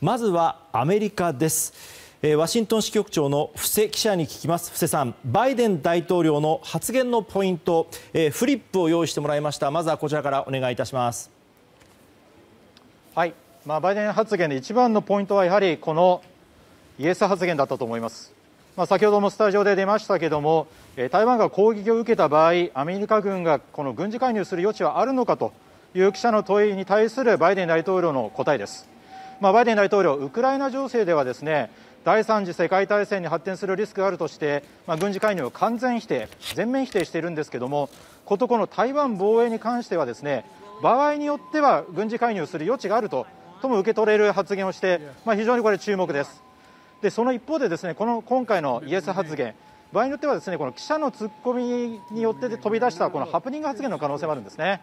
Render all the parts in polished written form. まずはアメリカです。ワシントン支局長の布施記者に聞きます。布施さん、バイデン大統領の発言のポイント、フリップを用意してもらいました。まずはこちらからお願いいたします。はい、バイデン発言で一番のポイントはやはりこのイエス発言だったと思います。先ほどもスタジオで出ましたけども、台湾が攻撃を受けた場合、アメリカ軍がこの軍事介入する余地はあるのかという記者の問いに対するバイデン大統領の答えです。バイデン大統領、ウクライナ情勢ではですね、第3次世界大戦に発展するリスクがあるとして、軍事介入を全面否定しているんですけども、ことこの台湾防衛に関してはですね、場合によっては軍事介入する余地があるとも受け取れる発言をして、非常にこれ注目です。で、その一方でですね、今回のイエス発言、場合によってはですね、この記者のツッコミによって飛び出したこのハプニング発言の可能性もあるんですね。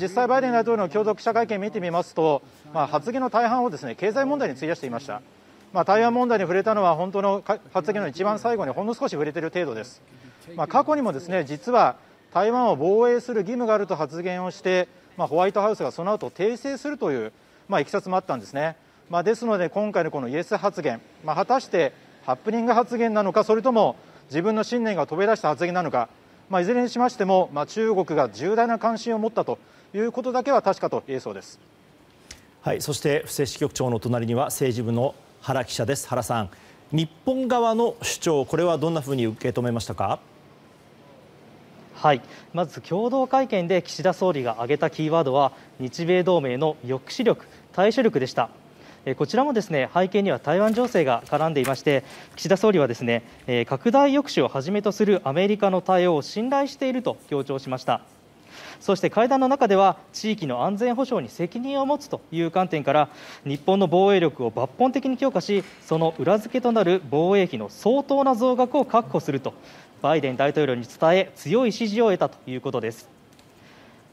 実際、バイデン大統領の共同記者会見を見てみますと、発言の大半をですね、経済問題に費やしていました。台湾問題に触れたのは、本当の発言の一番最後にほんの少し触れている程度です。過去にもですね、実は台湾を防衛する義務があると発言をして、ホワイトハウスがその後訂正するといういきさつもあったんですね。ですので、今回のこのイエス発言、果たしてハプニング発言なのか、それとも自分の信念が飛び出した発言なのか、いずれにしましても、中国が重大な関心を持ったということだけは確かと言えそうです。はい、そして布施支局長の隣には政治部の原記者です。原さん、日本側の主張、これはどんなふうに受け止めましたか。はい、まず共同会見で岸田総理が挙げたキーワードは、日米同盟の抑止力、対処力でした。こちらもですね、背景には台湾情勢が絡んでいまして、岸田総理はですね、拡大抑止をはじめとするアメリカの対応を信頼していると強調しました。そして会談の中では、地域の安全保障に責任を持つという観点から、日本の防衛力を抜本的に強化し、その裏付けとなる防衛費の相当な増額を確保するとバイデン大統領に伝え、強い支持を得たということです。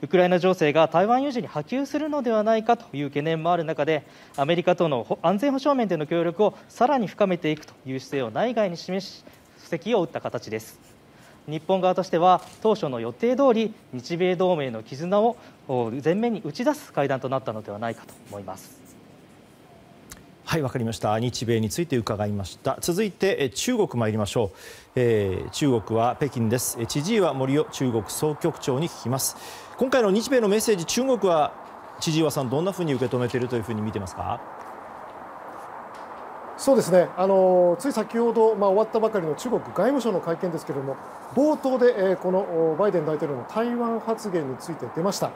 ウクライナ情勢が台湾有事に波及するのではないかという懸念もある中で、アメリカとの安全保障面での協力をさらに深めていくという姿勢を内外に示し、布石を打った形です。日本側としては、当初の予定通り日米同盟の絆を前面に打ち出す会談となったのではないかと思います。はい、わかりました。日米について伺いました。続いて中国参りましょう。中国は北京です。千々岩森生中国総局長に聞きます。今回の日米のメッセージ、中国は千々岩さん、どんなふうに受け止めているというふうに見てますか。そうですね、つい先ほど、終わったばかりの中国外務省の会見ですけれども、冒頭で、このバイデン大統領の台湾発言について出ました。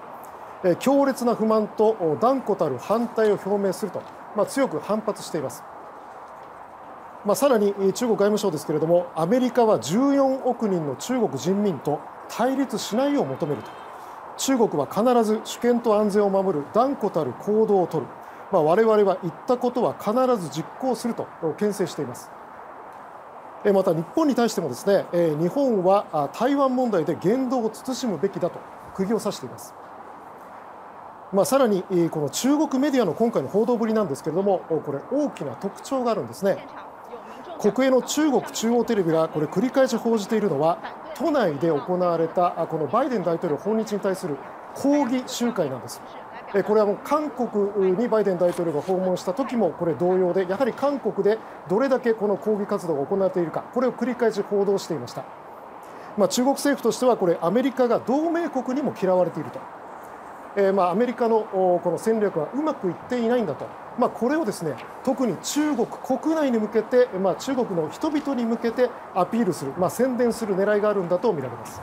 強烈な不満と断固たる反対を表明すると、強く反発しています。さらに中国外務省ですけれども、アメリカは14億人の中国人民と対立しないよう求めると、中国は必ず主権と安全を守る断固たる行動を取る、我々は言ったことは必ず実行すると牽制しています。また日本に対してもですね、日本は台湾問題で言動を慎むべきだと釘を刺しています。さらにこの中国メディアの今回の報道ぶりなんですけれども、これ大きな特徴があるんですね。国営の中国中央テレビがこれ繰り返し報じているのは、都内で行われたこのバイデン大統領訪日に対する抗議集会なんです。これはもう韓国にバイデン大統領が訪問した時もこれ同様で、やはり韓国でどれだけこの抗議活動が行われているか、これを繰り返し報道していました。中国政府としては、これアメリカが同盟国にも嫌われていると、アメリカのこの戦略はうまくいっていないんだと、これをですね、特に中国国内に向けて、中国の人々に向けてアピールする、宣伝する狙いがあるんだと見られます。